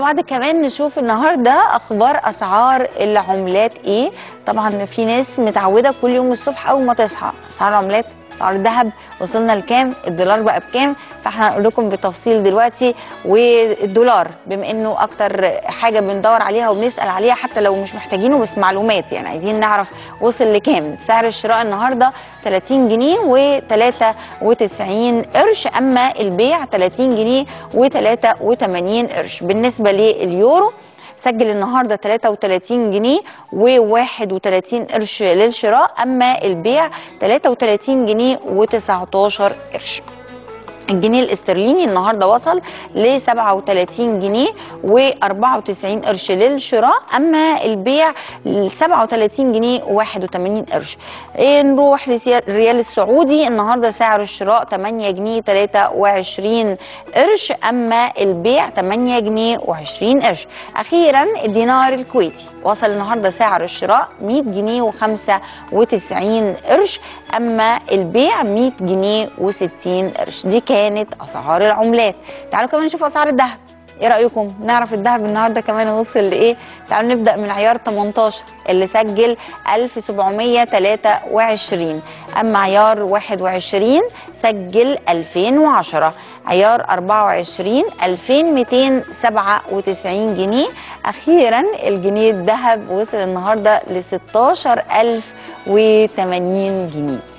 بعد كمان نشوف النهارده اخبار اسعار العملات ايه. طبعا في ناس متعوده كل يوم الصبح اول ما تصحى اسعار العملات، اسعار الذهب وصلنا لكام، الدولار بقى بكام، فاحنا هنقول لكم بالتفصيل دلوقتي. والدولار بما انه اكتر حاجه بندور عليها وبنسال عليها حتى لو مش محتاجينه بس معلومات، يعني عايزين نعرف وصل لكام. سعر الشراء النهارده 30 جنيه و93 قرش، اما البيع 30 جنيه و83 قرش. بالنسبه لليورو سجل النهارده 33 جنيه و31 قرش للشراء، اما البيع 33 جنيه و19 قرش. الجنيه الاسترليني النهارده وصل ل 37 جنيه و94 قرش للشراء، اما البيع 37 جنيه و81 قرش. نروح للريال السعودي النهارده سعر الشراء 8 جنيه 23 قرش، اما البيع 8 جنيه و20 قرش. اخيرا الدينار الكويتي وصل النهارده سعر الشراء 100 جنيه و95 قرش، اما البيع 100 جنيه و60 قرش. دي كانت اسعار العملات. تعالوا كمان نشوف اسعار الذهب، ايه رايكم نعرف الذهب النهارده كمان وصل لايه؟ تعالوا نبدا من عيار 18 اللي سجل 1723، اما عيار 21 سجل 2010، عيار 24 2297 جنيه. اخيرا الجنيه الذهب وصل النهارده ل 16080 جنيه.